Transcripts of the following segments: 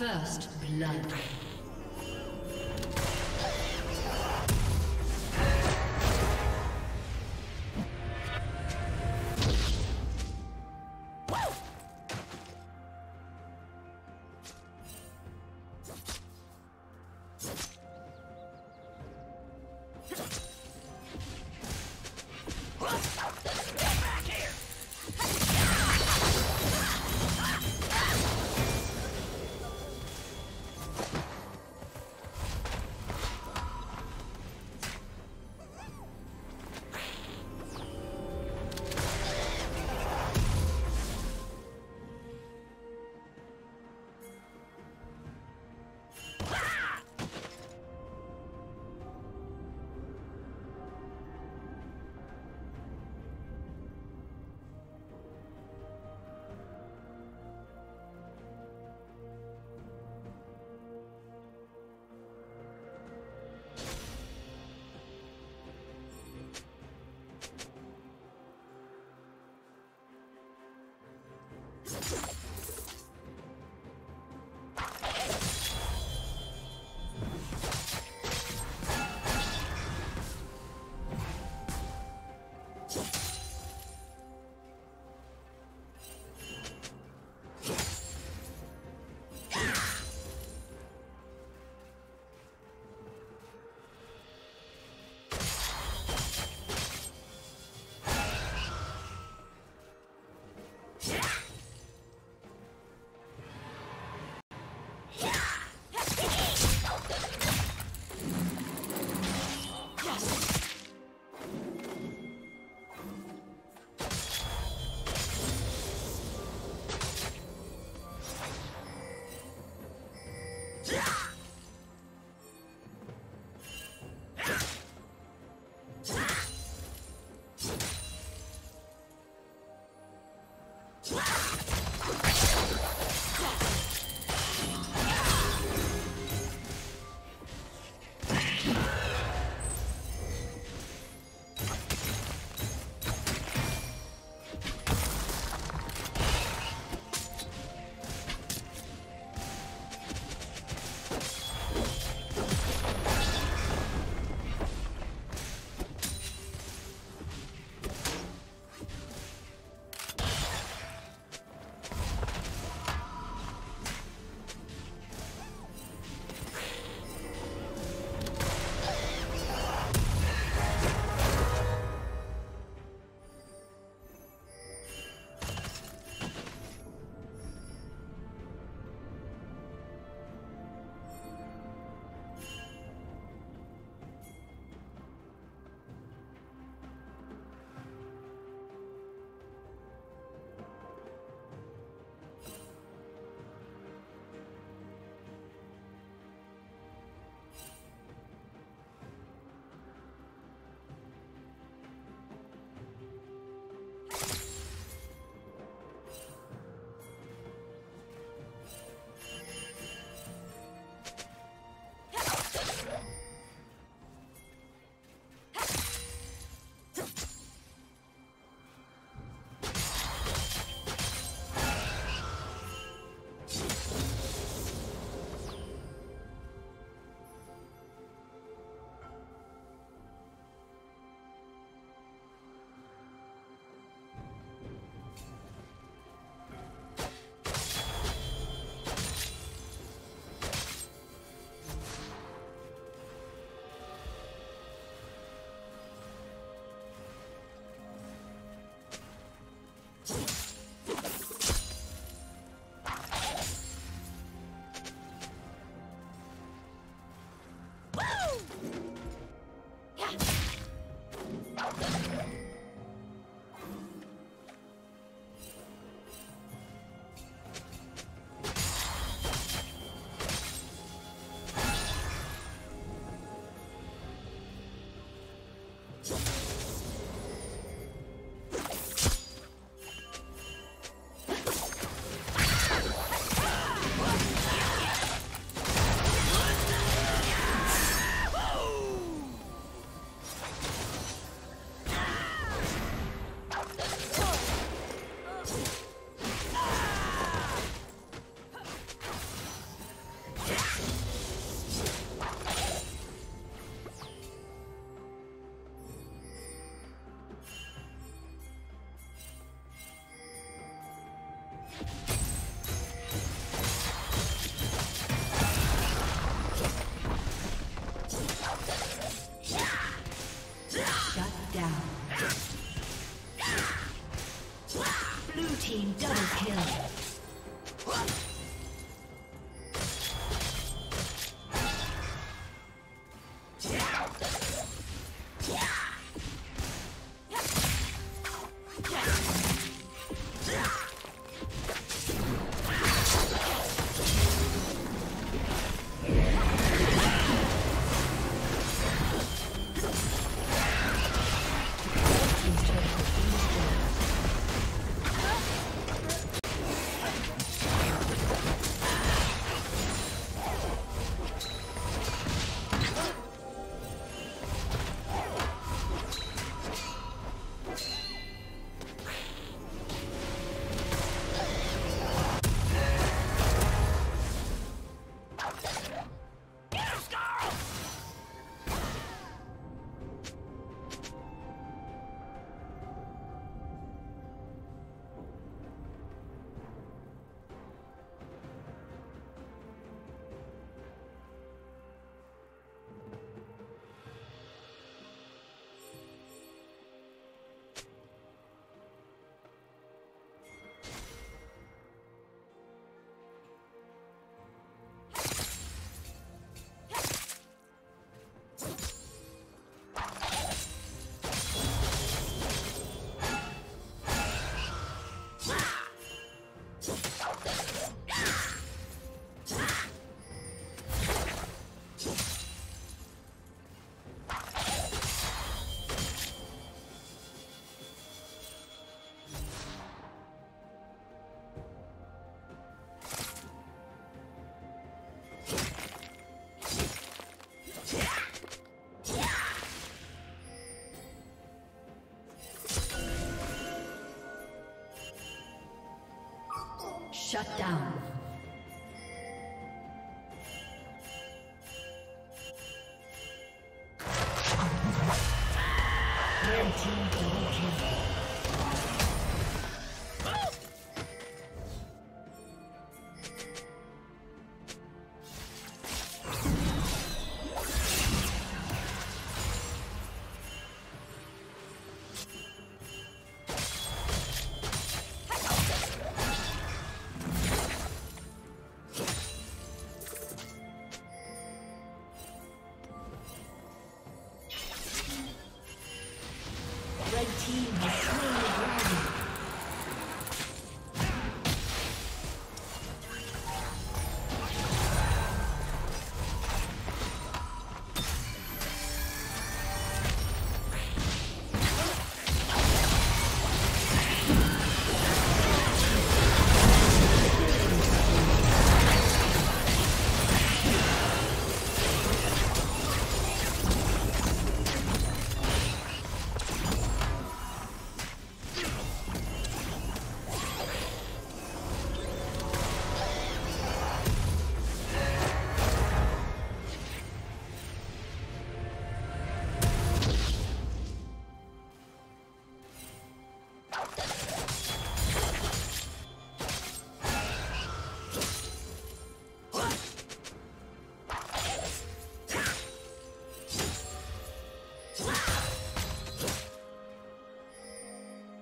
First blood. team double kill. Shut down. Red team double kill.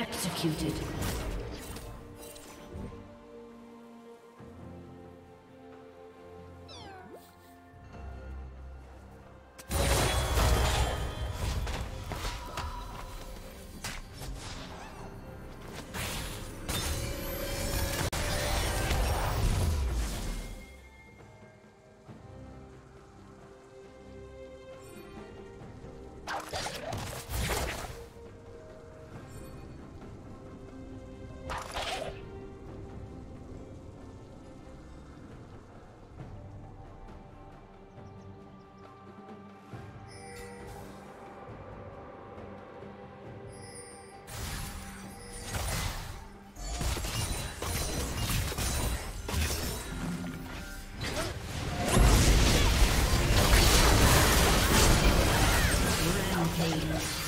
Executed. Thank you.